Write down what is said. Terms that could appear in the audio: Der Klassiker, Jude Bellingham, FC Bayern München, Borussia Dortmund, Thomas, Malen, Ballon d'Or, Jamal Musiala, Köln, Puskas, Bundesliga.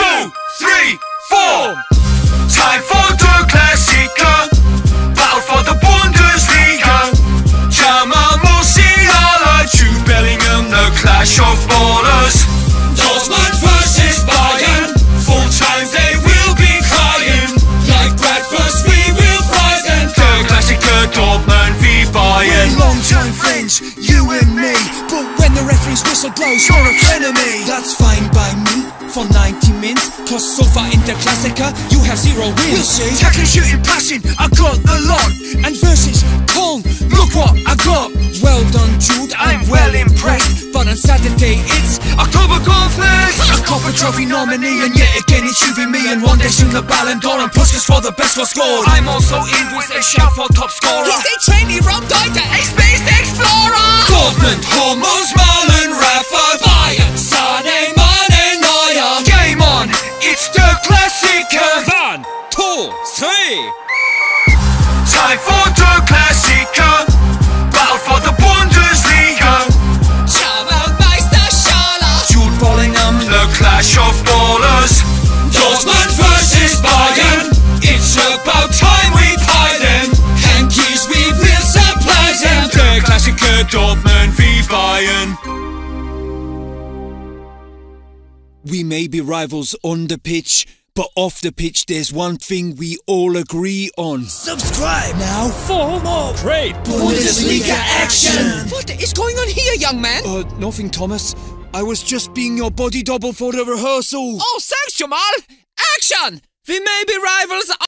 2, 3, 4. Time for Der Klassiker. Battle for the Bundesliga. Jamal Musiala, Jude Bellingham, the clash of ballers. Dortmund versus Bayern. Full time they will be crying. Like breakfast we will rise and Der Klassiker, Dortmund v Bayern. We're long time friends, you and me, but when the referee's whistle blows, you're a frenemy. That's fine by me. For 90 minutes, cause so far in Der Klassiker, you have 0 wins. You'll see, tackling, shooting, passing, I got a lot. And versus Köln, look what I got. Well done, Jude, I'm well impressed. But on Saturday it's October Confest. A Copa Trophy nominee, and yet again it's you and me. And one day soon the Ballon d'Or and Puskas for the best goal scored. I'm also in with a shout for top scorer. He's a trainee from Deutsche Space Explorer. Dortmund, Hormuz, Malen, Rafa, Bayern, Sane, time for Der Klassiker. Battle for the Bundesliga. Jamal Musiala, Jude Bellingham, the clash of ballers. Dortmund versus Bayern. It's about time we pie them. Hankies we will supply them. Der Klassiker, Dortmund v Bayern. We may be rivals on the pitch, but off the pitch there's one thing we all agree on. Subscribe now for more great Bundesliga action! What is going on here, young man? Nothing, Thomas. I was just being your body double for the rehearsal. Oh, thanks, Jamal! Action! We may be rivals on